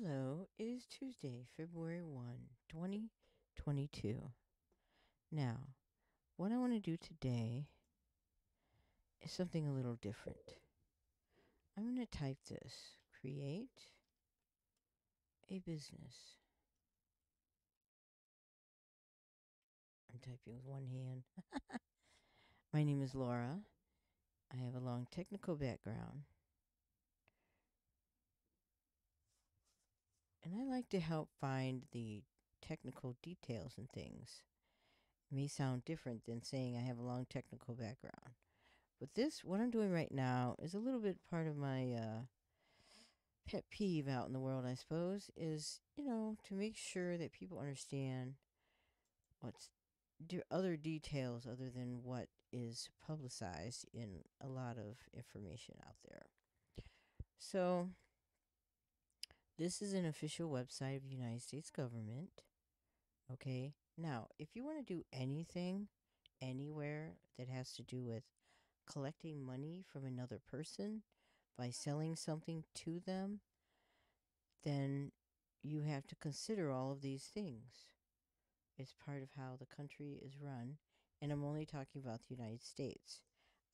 Hello, it is Tuesday, February 1, 2022. Now, what I want to do today is something a little different. I'm going to type this, create a business. I'm typing with one hand. My name is Laura. I have a long technical background. And I like to help find the technical details and things. It may sound different than saying I have a long technical background. But this, what I'm doing right now, is a little bit part of my pet peeve out in the world, I suppose, is, you know, to make sure that people understand what's other details other than what is publicized in a lot of information out there. So this is an official website of the United States government. Okay, now, if you want to do anything, anywhere that has to do with collecting money from another person by selling something to them, then you have to consider all of these things. It's part of how the country is run, and I'm only talking about the United States.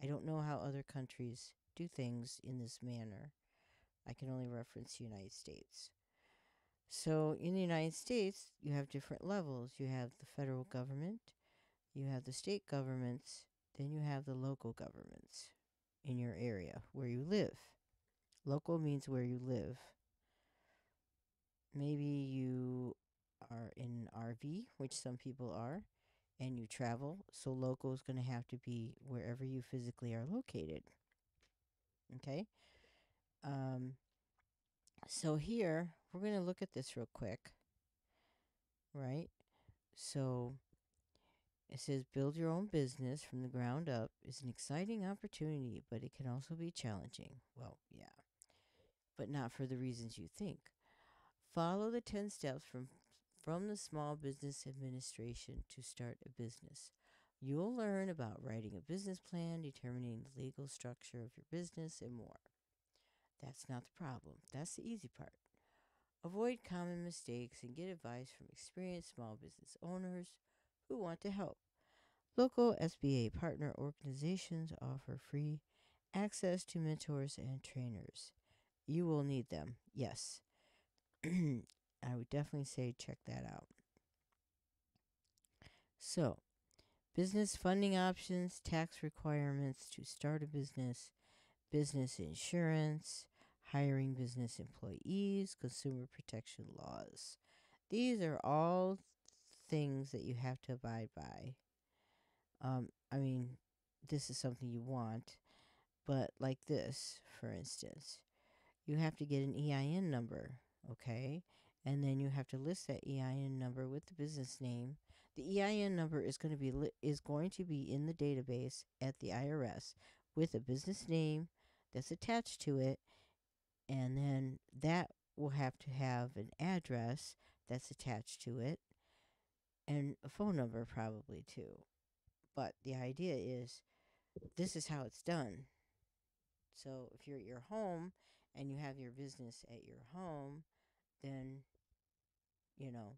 I don't know how other countries do things in this manner. I can only reference the United States. So in the United States, you have different levels. You have the federal government, you have the state governments, then you have the local governments in your area where you live. Local means where you live. Maybe you are in an RV, which some people are, and you travel. So local is going to have to be wherever you physically are located. Okay? So here, we're going to look at this real quick, right? So it says build your own business from the ground up is an exciting opportunity, but it can also be challenging. Well, yeah, but not for the reasons you think. Follow the 10 steps from the Small Business Administration to start a business. You'll learn about writing a business plan, determining the legal structure of your business, and more. That's not the problem. That's the easy part. Avoid common mistakes and get advice from experienced small business owners who want to help. Local SBA partner organizations offer free access to mentors and trainers. You will need them. Yes. I would definitely say check that out. So, business funding options, tax requirements to start a business, business insurance, hiring business employees, consumer protection laws. These are all things that you have to abide by. I mean, this is something you want, but like this, for instance, you have to get an EIN number, okay? And then you have to list that EIN number with the business name. The EIN number is going to be in the database at the IRS with a business name that's attached to it, and then that will have to have an address that's attached to it, and a phone number probably too. But the idea is, this is how it's done. So if you're at your home and you have your business at your home, then, you know,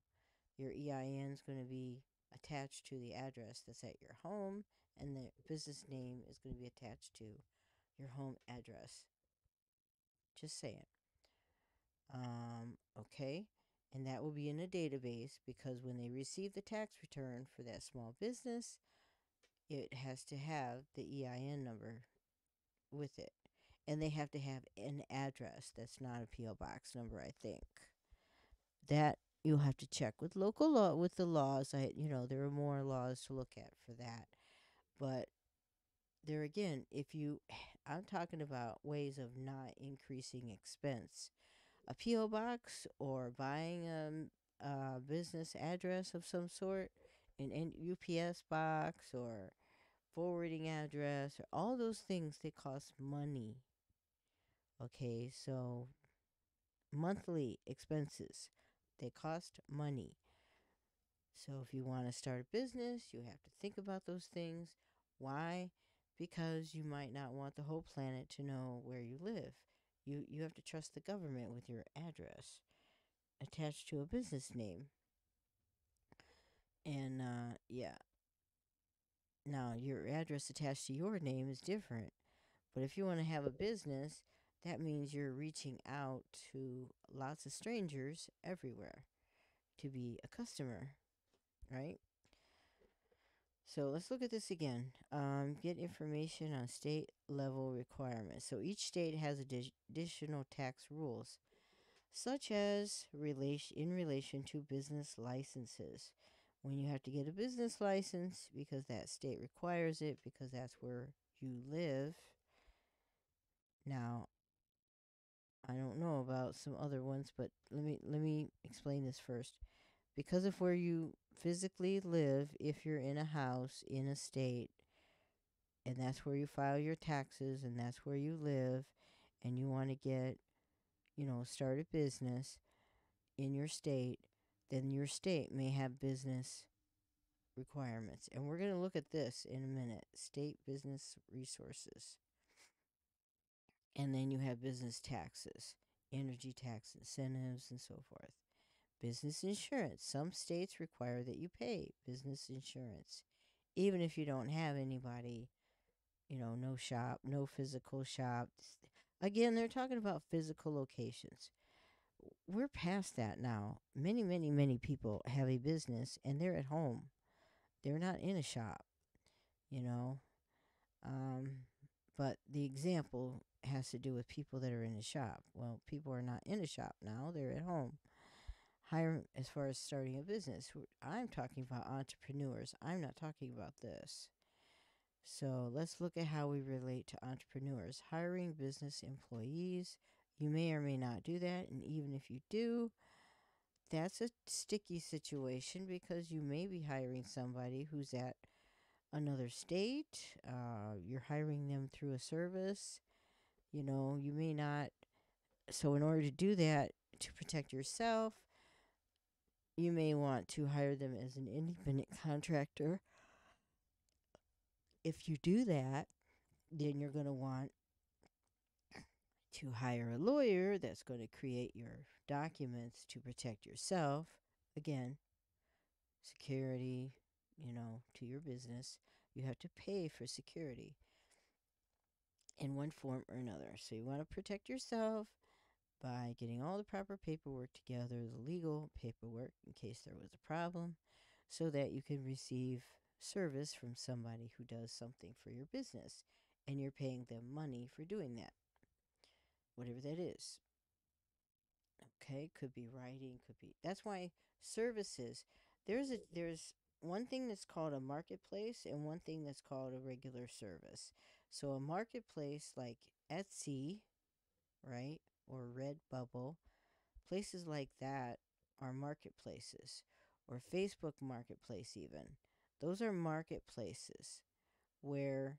your EIN is going to be attached to the address that's at your home, and the business name is going to be attached to your home address. Just saying. Okay, and that will be in a database, because when they receive the tax return for that small business, it has to have the EIN number with it. And they have to have an address that's not a PO box number, I think. That you'll have to check with local law, with the laws. You know, there are more laws to look at for that. But there again, I'm talking about ways of not increasing expense. A PO box or buying a business address of some sort, an UPS box or forwarding address, or all those things, they cost money. Okay, so monthly expenses, they cost money. So if you want to start a business, you have to think about those things. Why? Because you might not want the whole planet to know where you live. You have to trust the government with your address. attached to a business name. And, yeah. Now, your address attached to your name is different. But if you want to have a business, that means you're reaching out to lots of strangers everywhere to be a customer, right? So let's look at this again. Get information on state level requirements. So each state has additional tax rules, such as in relation to business licenses. When you have to get a business license because that state requires it, because that's where you live. Now, I don't know about some other ones, but let me explain this first. Because of where you physically live, if you're in a house in a state, and that's where you file your taxes, and that's where you live, and you want to get, you know, start a business in your state, then your state may have business requirements. And we're going to look at this in a minute, state business resources. And then you have business taxes, energy tax incentives, and so forth. Business insurance. Some states require that you pay business insurance, even if you don't have anybody, you know, no shop, no physical shop. Again, they're talking about physical locations. We're past that now. Many, many, many people have a business and they're at home. They're not in a shop, you know. But the example has to do with people that are in a shop. Well, people are not in a shop now. They're at home. As far as starting a business, I'm talking about entrepreneurs. I'm not talking about this. So let's look at how we relate to entrepreneurs. Hiring business employees. You may or may not do that. And even if you do, that's a sticky situation because you may be hiring somebody who's at another state. You're hiring them through a service. You know, you may not. So in order to do that, to protect yourself, you may want to hire them as an independent contractor. If you do that, then you're going to want to hire a lawyer that's going to create your documents to protect yourself. Again, security, you know, to your business. You have to pay for security in one form or another. So you want to protect yourself by getting all the proper paperwork together, the legal paperwork in case there was a problem, so that you can receive service from somebody who does something for your business, and you're paying them money for doing that, whatever that is. Okay, could be writing, could be. That's why services, there's one thing that's called a marketplace and one thing that's called a regular service. So a marketplace like Etsy, right? Or Redbubble, places like that are marketplaces, or Facebook Marketplace even. Those are marketplaces where,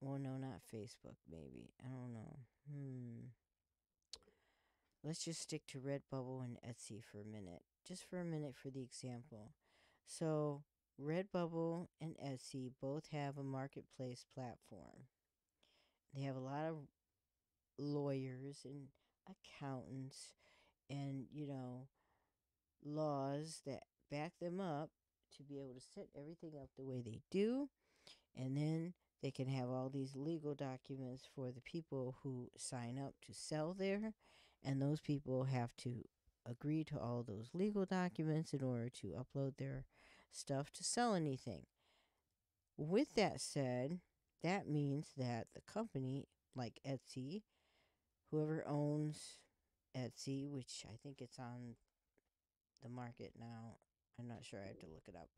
well, no, not Facebook, maybe. I don't know. Let's just stick to Redbubble and Etsy for a minute, just for a minute for the example. So Redbubble and Etsy both have a marketplace platform. They have a lot of lawyers and accountants and, you know, laws that back them up to be able to set everything up the way they do, and then they can have all these legal documents for the people who sign up to sell there, and those people have to agree to all those legal documents in order to upload their stuff to sell anything. With that said, that means that the company like Etsy, whoever owns Etsy, which I think it's on the market now. I'm not sure. I have to look it up.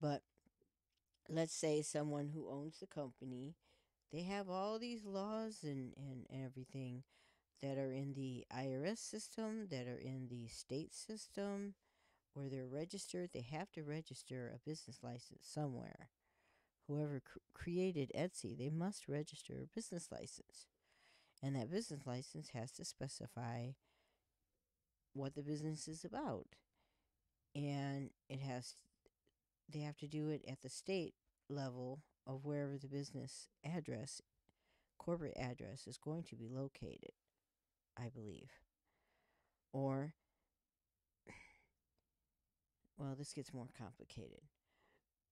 But let's say someone who owns the company, they have all these laws and everything that are in the IRS system, that are in the state system, where they're registered. They have to register a business license somewhere. Whoever created Etsy, they must register a business license. And that business license has to specify what the business is about. And it has, they have to do it at the state level of wherever the business address, corporate address is going to be located, I believe. Or well, this gets more complicated.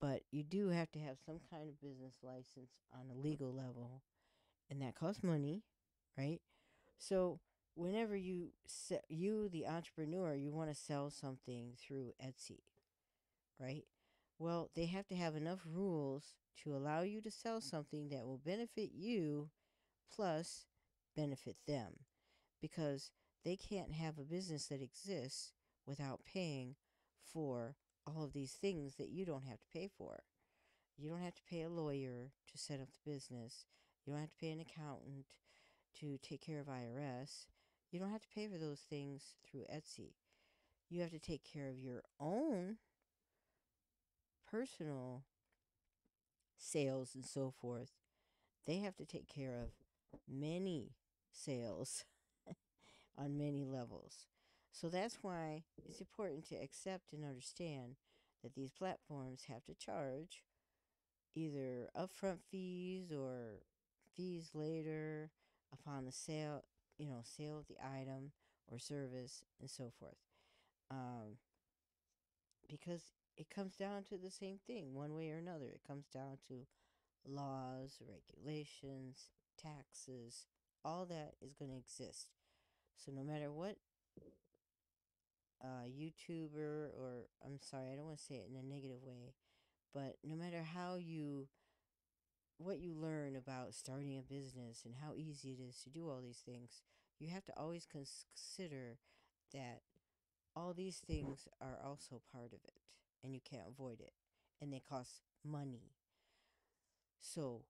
But you do have to have some kind of business license on a legal level, and that costs money, right? So whenever you, the entrepreneur, you want to sell something through Etsy, right? Well, they have to have enough rules to allow you to sell something that will benefit you plus benefit them, because they can't have a business that exists without paying for all of these things that you don't have to pay for. You don't have to pay a lawyer to set up the business. You don't have to pay an accountant to take care of IRS. You don't have to pay for those things through Etsy. You have to take care of your own personal sales and so forth. They have to take care of many sales on many levels. So that's why it's important to accept and understand that these platforms have to charge either upfront fees or fees later upon the sale, you know, sale of the item or service and so forth. Because it comes down to the same thing one way or another. It comes down to laws, regulations, taxes, all that is going to exist. So no matter what YouTuber, or I'm sorry, I don't want to say it in a negative way, but no matter how you, what you learn about starting a business and how easy it is to do all these things, you have to always consider that all these things are also part of it, and you can't avoid it, and they cost money. So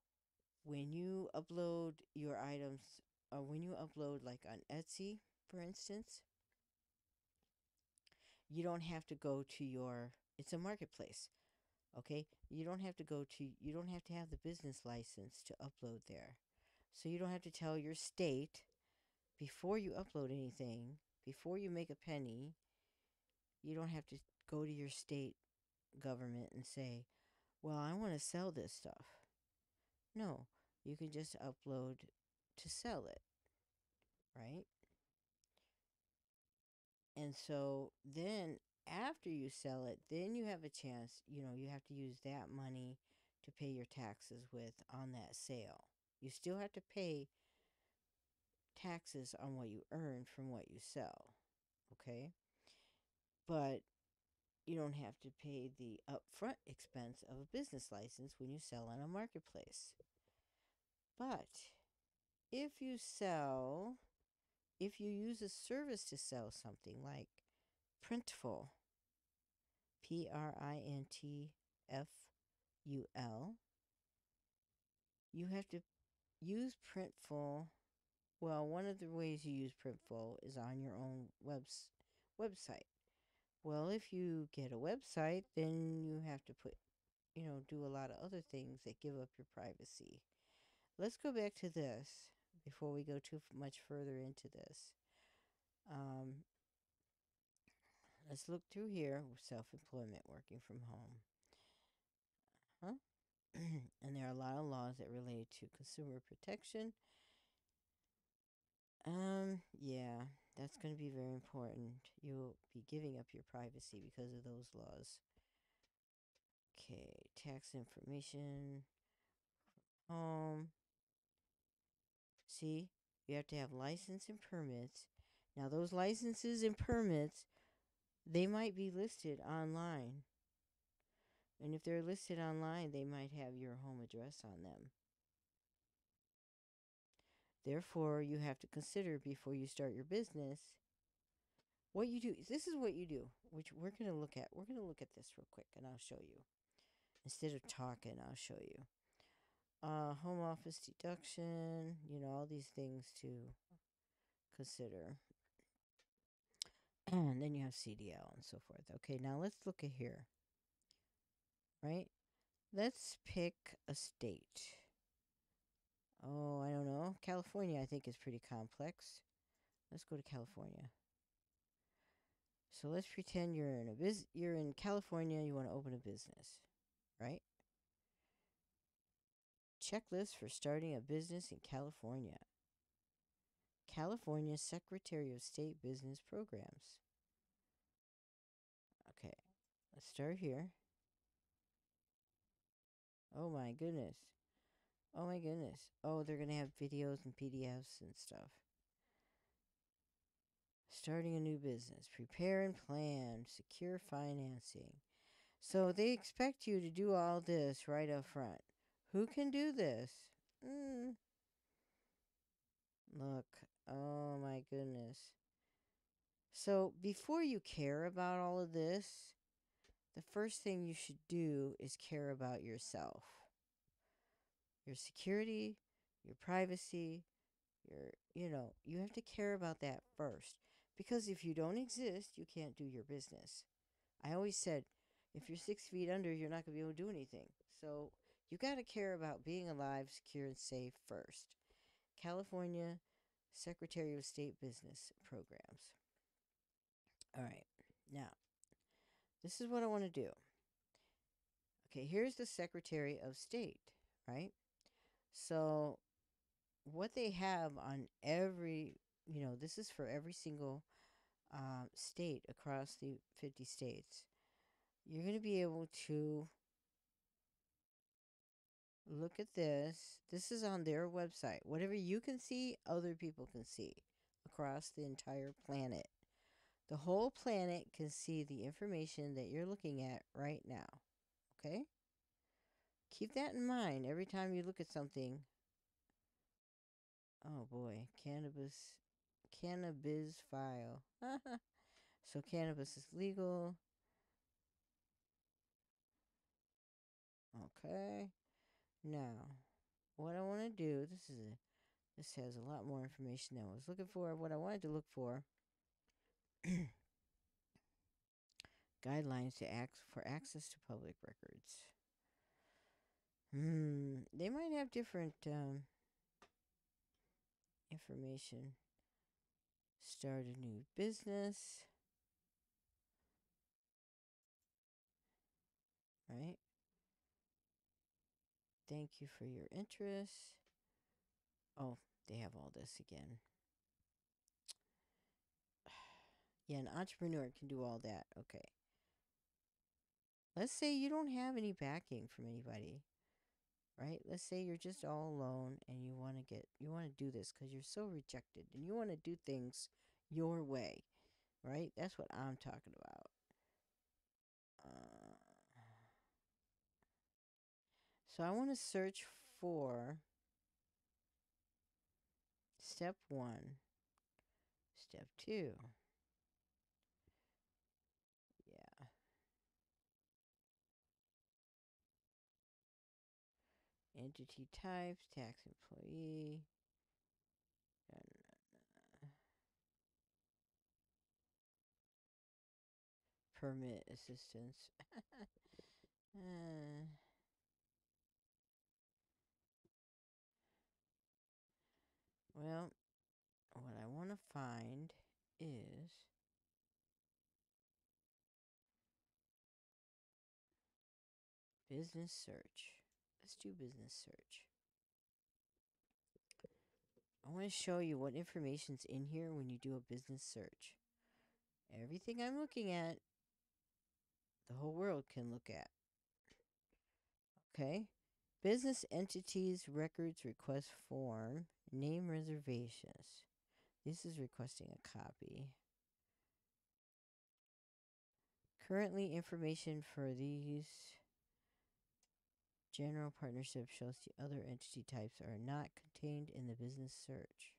when you upload your items, or when you upload like on Etsy, for instance, you don't have to go to your, it's a marketplace, okay? You don't have to go to, you don't have to have the business license to upload there. So you don't have to tell your state before you upload anything, before you make a penny, you don't have to go to your state government and say, well, I want to sell this stuff. No, you can just upload to sell it, right? And so then after you sell it, then you have a chance, you know, you have to use that money to pay your taxes with on that sale. You still have to pay taxes on what you earn from what you sell, okay? But you don't have to pay the upfront expense of a business license when you sell on a marketplace. But if you sell, if you use a service to sell something like Printful, Printful, you have to use Printful. Well, one of the ways you use Printful is on your own website. Well, if you get a website, then you have to put, you know, do a lot of other things that give up your privacy. Let's go back to this before we go too much further into this. Let's look through here. Self-employment, working from home. And there are a lot of laws that relate to consumer protection. Yeah, that's going to be very important. You'll be giving up your privacy because of those laws. Okay, tax information. See, you have to have license and permits. Now, those licenses and permits, they might be listed online. And if they're listed online, they might have your home address on them. Therefore, you have to consider before you start your business what you do. This is what you do, which we're going to look at. We're going to look at this real quick, and I'll show you. Instead of talking, I'll show you. Home office deduction, you know, all these things to consider. And then you have CDL and so forth. Okay, now let's look at here. Right? Let's pick a state. Oh, I don't know. California, I think, is pretty complex. Let's go to California. So let's pretend you're in a you're in California, you want to open a business, right? Checklist for starting a business in California. California Secretary of State Business Programs. Okay, Let's start here. Oh my goodness. Oh my goodness. Oh, they're going to have videos and PDFs and stuff. Starting a new business. Prepare and plan. Secure financing. So they expect you to do all this right up front. Who can do this? Look. Oh my goodness. So before you care about all of this, the first thing you should do is care about yourself. Your security, your privacy, you have to care about that first. Because if you don't exist, you can't do your business. I always said, if you're 6 feet under, you're not going to be able to do anything. So you got to care about being alive, secure, and safe first. California Secretary of State Business Programs. All right. Now, this is what I want to do. Okay, here's the Secretary of State, right? So what they have on every, this is for every single state across the 50 states. You're going to be able to look at this. This is on their website. Whatever you can see, other people can see across the entire planet. The whole planet can see the information that you're looking at right now. Okay? Keep that in mind every time you look at something. Oh boy, cannabis file. So cannabis is legal. Okay. Now, what I want to do, this has a lot more information than I was looking for. What I wanted to look for, guidelines to access to public records. They might have different information. Start a new business. Right? Thank you for your interest. Oh, they have all this again. Yeah, an entrepreneur can do all that. Okay. Let's say you don't have any backing from anybody, right? Let's say you're just all alone and you want to do this because you're so rejected and you want to do things your way, right? That's what I'm talking about. So I want to search for step 1, step 2. Yeah. Entity types, tax employee. Permit assistance. Well, what I want to find is business search. Let's do business search. I want to show you what information's in here when you do a business search. Everything I'm looking at, the whole world can look at. Okay? Business entities records request form. Name reservations. This is requesting a copy. Currently, information for these general partnership shows the other entity types are not contained in the business search.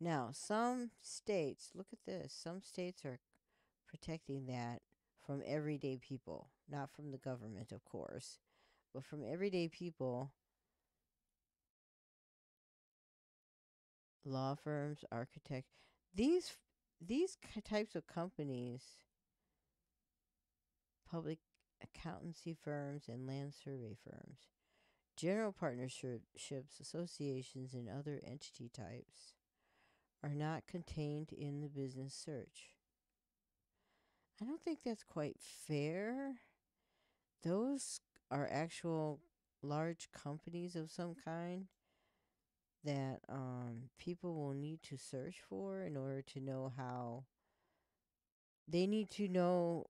Now, some states, look at this, some states are protecting that from everyday people, not from the government, of course, but from everyday people. Law firms, architects, these types of companies, public accountancy firms and land survey firms, general partnerships, associations, and other entity types are not contained in the business search. I don't think that's quite fair. Those are actual large companies of some kind that people will need to search for in order to know how They need to know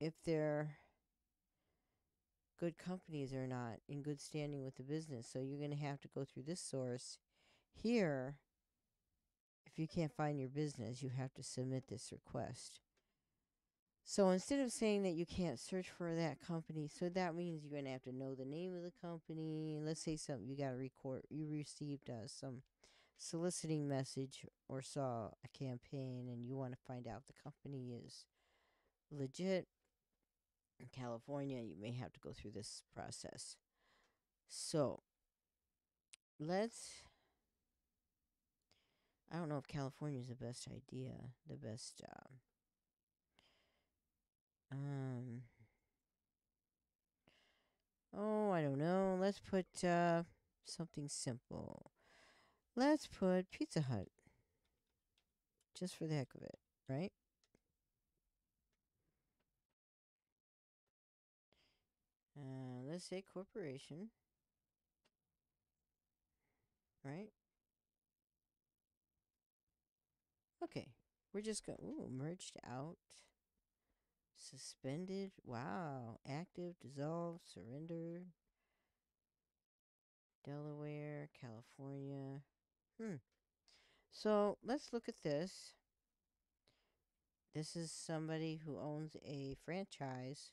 if they're good companies or not, in good standing with the business. So you're going to have to go through this source here. If you can't find your business, you have to submit this request. So instead of saying that you can't search for that company, so that means you're going to have to know the name of the company. Let's say something you got to record. You received some soliciting message or saw a campaign and you want to find out the company is legit. In California, you may have to go through this process. So I don't know if California is the best idea, the best oh, I don't know. Let's put something simple. Let's put Pizza Hut, just for the heck of it, right? Let's say corporation, right? Okay, we're just going to merged out, suspended, wow, active, dissolved, surrendered, Delaware, California. So let's look at this. This is somebody who owns a franchise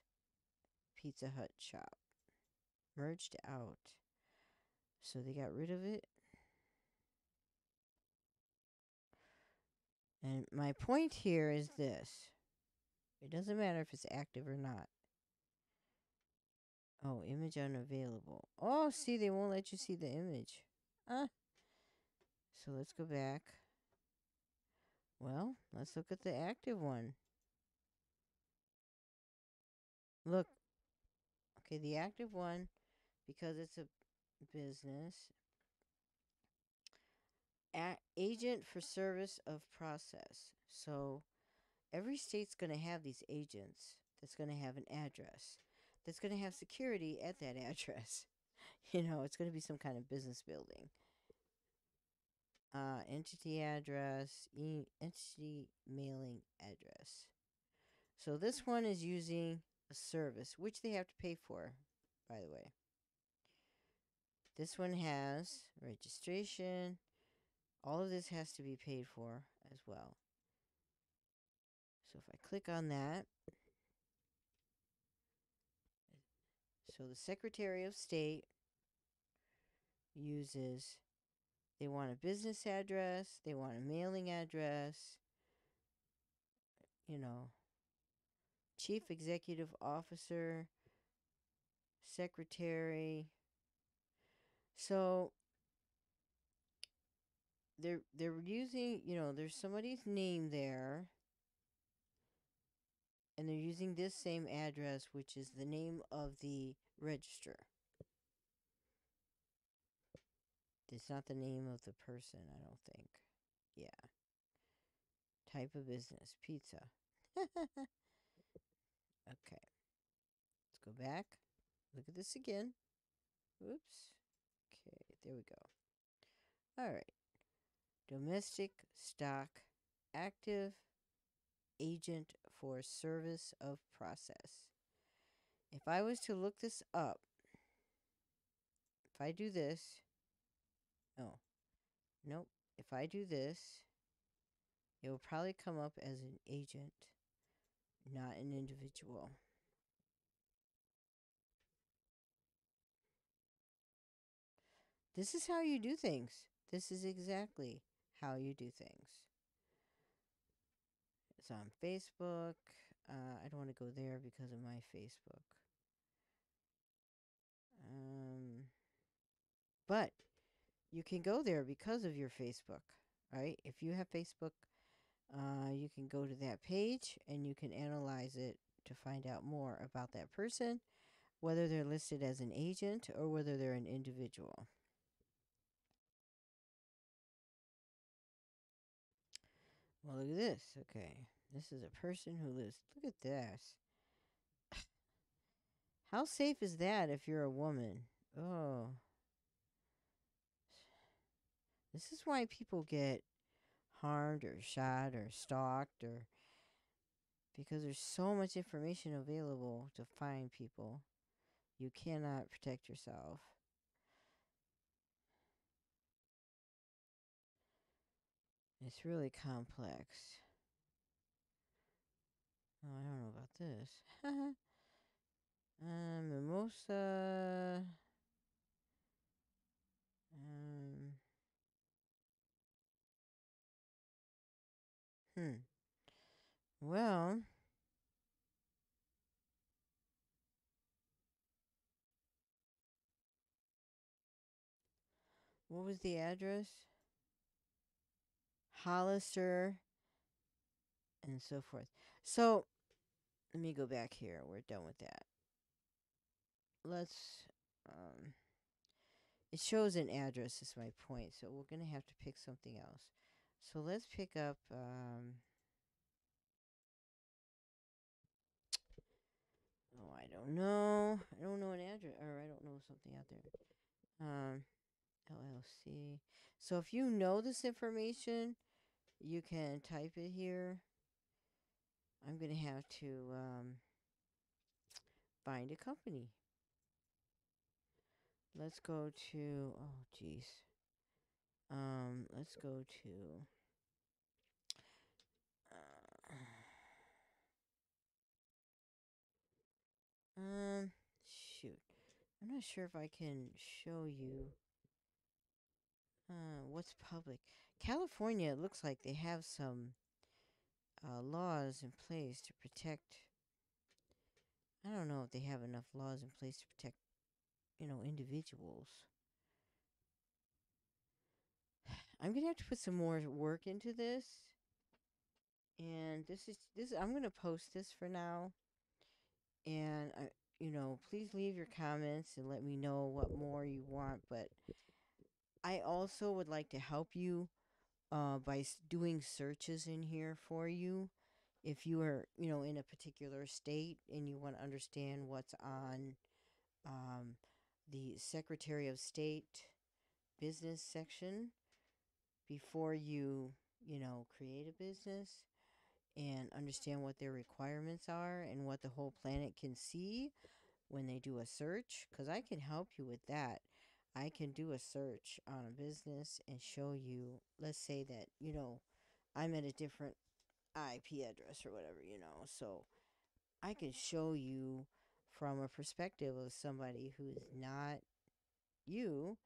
Pizza Hut shop. Merged out. So they got rid of it. And my point here is this. It doesn't matter if it's active or not. Oh, image unavailable. Oh, see, they won't let you see the image. So let's go back. Well, let's look at the active one. Look. Okay, the active one, because it's a business. Agent for service of process. So every state's going to have these agents that's going to have an address. That's going to have security at that address. You know, it's going to be some kind of business building. Entity address, entity mailing address. So this one is using a service, which they have to pay for, by the way. This one has registration. All of this has to be paid for as well. So if I click on that, so the Secretary of State uses, they want a business address, they want a mailing address, you know, Chief Executive Officer, Secretary. So they're using, you know, there's somebody's name there, and they're using this same address, which is the name of the register. It's not the name of the person, I don't think. Yeah. Type of business, pizza. Okay. Let's go back. Look at this again. Oops. Okay, there we go. All right. Domestic stock active agent for service of process. If I was to look this up, if I do this, if I do this, it will probably come up as an agent, not an individual. This is how you do things. This is exactly how you do things. It's on Facebook. I don't want to go there because of my Facebook. But you can go there because of your Facebook, right? If you have Facebook, you can go to that page and you can analyze it to find out more about that person, whether they're listed as an agent or whether they're an individual. Well, look at this. Okay. This is a person who lives. Look at this. How safe is that if you're a woman? Oh. This is why people get harmed or shot or stalked or because there's so much information available to find people. You cannot protect yourself. It's really complex. Oh, I don't know about this. Mimosa. Well, what was the address? Hollister and so forth. So let me go back here. We're done with that. Let's it shows an address is my point, so we're gonna have to pick something else. So let's pick up oh, I don't know. I don't know an address, or I don't know something out there. LLC. So if you know this information, you can type it here. I'm going to have to find a company. Let's go to, oh, geez. Let's go to shoot. I'm not sure if I can show you what's public. California, it looks like they have some laws in place to protect. I don't know if they have enough laws in place to protect, you know, individuals. I'm gonna have to put some more work into this, and this. I'm gonna post this for now, and you know, please leave your comments and let me know what more you want. But I also would like to help you by doing searches in here for you, if you are, you know, in a particular state and you want to understand what's on the Secretary of State business section before you, you know, create a business, and understand what their requirements are and what the whole planet can see when they do a search, because I can help you with that. I can do a search on a business and show you, let's say that, you know, I'm at a different IP address or whatever, you know, so I can show you from a perspective of somebody who's not you,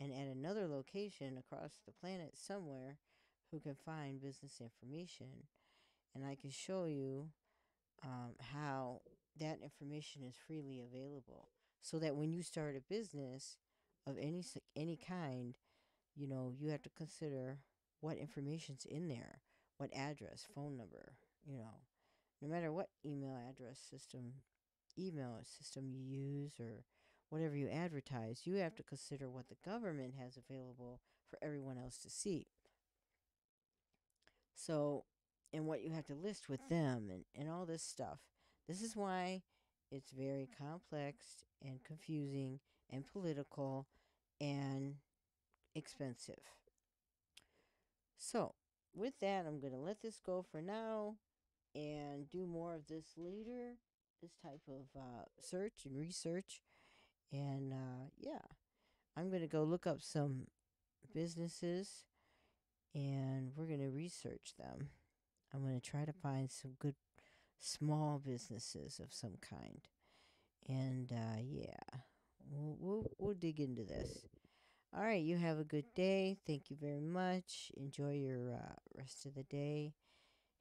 and at another location across the planet somewhere, who can find business information. And I can show you how that information is freely available, so that when you start a business of any kind, you know, you have to consider what information's in there, what address, phone number, you know, no matter what email system you use, or whatever you advertise, you have to consider what the government has available for everyone else to see. So, and what you have to list with them, and all this stuff. This is why it's very complex and confusing and political and expensive. So, with that, I'm going to let this go for now and do more of this later, this type of search and research. And yeah, I'm going to go look up some businesses, and we're going to research them. I'm going to try to find some good small businesses of some kind. And yeah, we'll dig into this. All right, you have a good day. Thank you very much. Enjoy your rest of the day.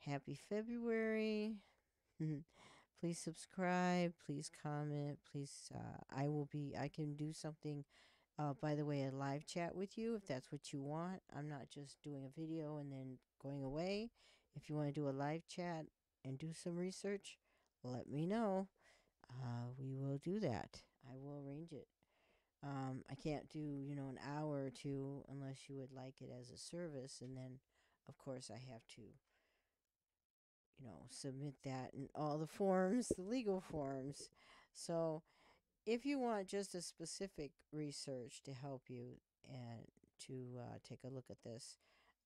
Happy February. Please subscribe, please comment, please, I can do something, by the way, a live chat with you, if that's what you want. I'm not just doing a video and then going away. If you want to do a live chat and do some research, let me know. We will do that. I will arrange it. I can't do, you know, an hour or two unless you would like it as a service. And then, of course, I have to, you know, submit that in all the forms, the legal forms. So if you want just a specific research to help you and to take a look at this,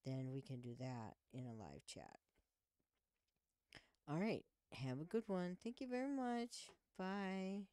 then we can do that in a live chat. All right. Have a good one. Thank you very much. Bye.